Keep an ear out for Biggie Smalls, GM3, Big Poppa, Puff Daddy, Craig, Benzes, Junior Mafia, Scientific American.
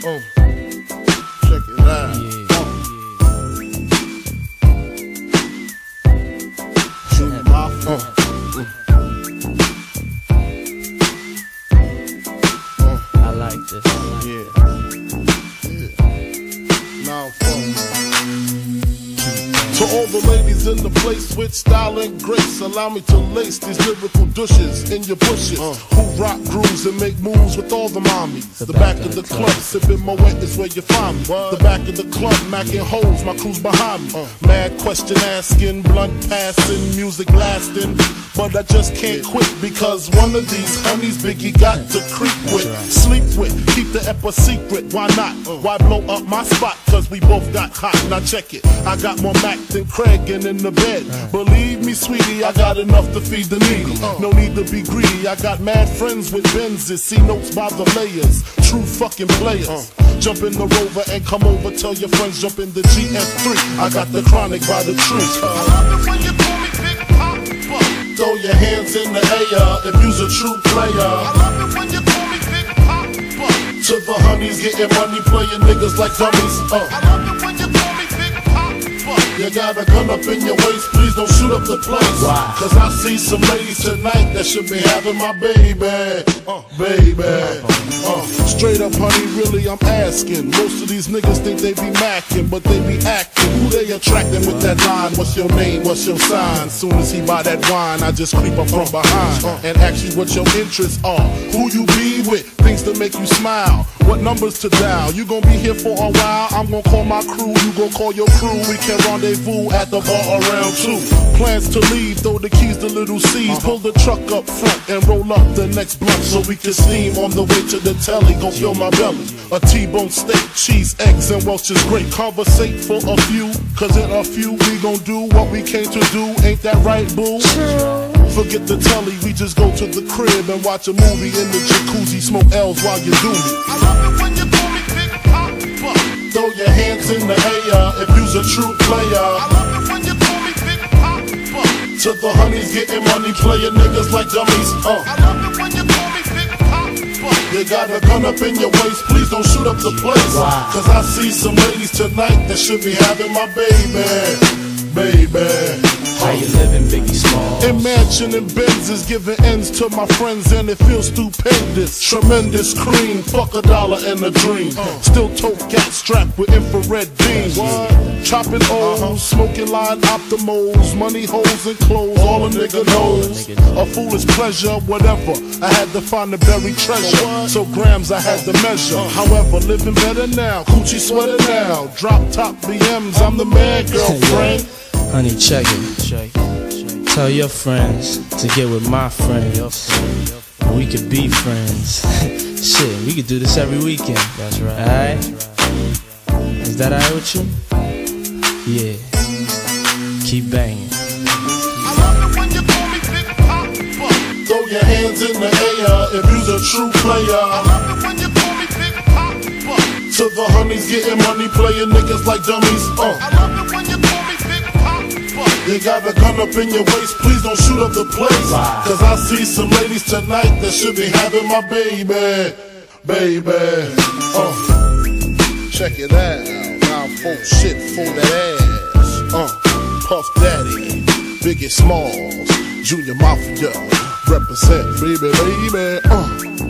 Check it out. Junior Mafia. I like this. Yeah. Now to all the ladies in the place with style and grace, allow me to lace these lyrical douches in your bushes. Who rock grooves and make moves with all the mommies. The back of the club, sipping my wet is where you find me. What? The back of the club, macking holes, my crew's behind me. Mad question asking, blunt passing, music lasting. But I just can't quit because one of these honeys Biggie got to creep with, sleep with, keep the ep a secret. Why not? Why blow up my spot? Cause we both got hot. Now check it, I got more Mac than Craig and in the bed. Believe me, sweetie, I got enough to feed the needy. No need to be greedy. I got mad friends with Benzes, see notes by the layers. True fucking players. Jump in the Rover and come over. Tell your friends, jump in the GM3. I got the chronic by the trees. I love it when you call me Big Poppa. Throw your hands in the air if you's a true player. I love it when you call me Big Poppa. To the honeys, getting money, playing niggas like dummies. I love it when you call me Big Poppa. You got a gun up in your waist, please don't shoot up the place. Wow. Cause I see some ladies tonight that should be having my baby. Straight up, honey, really I'm asking. Most of these niggas think they be macking, but they be acting. Who they attracting with that line? What's your name? What's your sign? Soon as he buy that wine, I just creep up from behind and ask you what your interests are, who you be with, things to make you smile, what numbers to dial. You gon' be here for a while. I'm gon' call my crew. You gon' call your crew. We can rendezvous at the bar around 2. Plans to leave. Throw the keys to little C's. Pull the truck up front and roll up the next block so we can steam on the way to the telly. Gon' fill my belly. A T-bone steak, cheese, eggs, and Welch's grape. Conversate for a few, cause in a few we gon' do what we came to do. Ain't that right, boo? Forget the telly, we just go to the crib and watch a movie in the jacuzzi. Smoke L's while you do me. I love it when you call me Big Poppa. Throw your hands in the air if you's a true player. I love it when you call me Big Poppa. To the honeys getting money, playing niggas like dummies. I love it when you call me Big Poppa. You got a gun up in your waist, please don't shoot up the place. Cause I see some ladies tonight that should be having my baby, baby. How you living, Biggie Smalls? In mansion and Benzes, giving ends to my friends, and it feels stupendous. Tremendous cream, fuck a dollar and a dream. Still tote cat strapped with infrared beams. Chopping O's, smoking line optimals, money holes and clothes, all a nigga knows. A foolish pleasure, whatever. I had to find the buried treasure, so grams I had to measure. However, living better now, coochie sweater now. Drop top BMs, I'm the man, girlfriend. Honey, check it. Tell your friends to get with my friends. We could be friends. Shit, we could do this every weekend. That's right. Alright? Is that alright with you? Yeah. Keep banging. I love it when you call me Big Poppa. Throw your hands in the air if you's a true player. I love it when you call me Big Poppa. To the honeys getting money, playing niggas like dummies. I love it when you call me Big Poppa. You got a gun up in your waist, please don't shoot up the place. Cause I see some ladies tonight that should be having my baby, baby. Check it out, now folk shit for that ass. Puff Daddy, Biggie Smalls, Junior Mafia, represent, baby, baby.